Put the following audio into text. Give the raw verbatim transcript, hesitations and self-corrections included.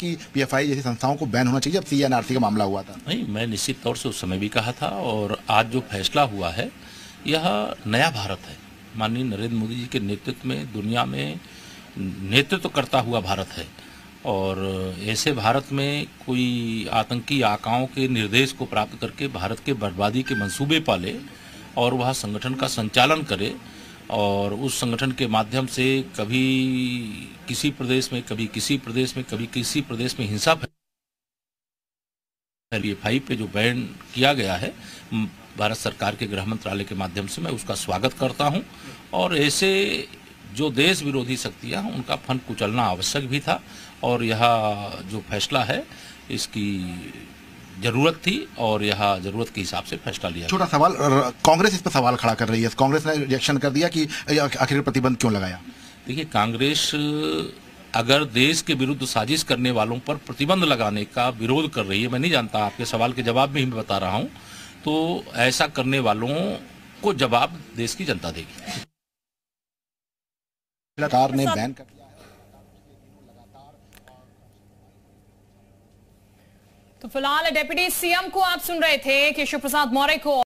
कि पीएफआई जैसी संस्थाओं को बैन होना चाहिए जब सीएनआरसी का मामला हुआ था? नहीं, मैं निश्चित तौर से उस समय भी कहा था और आज जो फैसला हुआ है यह नया भारत है। माननीय नरेंद्र मोदी जी के नेतृत्व में दुनिया में नेतृत्व करता हुआ भारत है और ऐसे भारत में कोई आतंकी आकाओं के निर्देश को प्राप्त करके भारत के बर्बादी के मंसूबे पाले और वह संगठन का संचालन करे और उस संगठन के माध्यम से कभी किसी प्रदेश में कभी किसी प्रदेश में कभी किसी प्रदेश में हिंसा पीएफआई पे जो बैन किया गया है भारत सरकार के गृह मंत्रालय के माध्यम से मैं उसका स्वागत करता हूं और ऐसे जो देश विरोधी शक्तियां हैं उनका फंड कुचलना आवश्यक भी था और यह जो फैसला है इसकी जरूरत थी और यहाँ जरूरत के हिसाब से फैसला लिया। छोटा सवाल, कांग्रेस इस पर सवाल खड़ा कर रही है, कांग्रेस ने रिएक्शन कर दिया कि आखिर प्रतिबंध क्यों लगाया? देखिए, कांग्रेस अगर देश के विरुद्ध साजिश करने वालों पर प्रतिबंध लगाने का विरोध कर रही है, मैं नहीं जानता, आपके सवाल के जवाब में ही मैं बता रहा हूँ, तो ऐसा करने वालों को जवाब देश की जनता देगी। सरकार ने बैन कर दिया। तो फिलहाल डिप्टी सीएम को आप सुन रहे थे, केशव प्रसाद मौर्य को।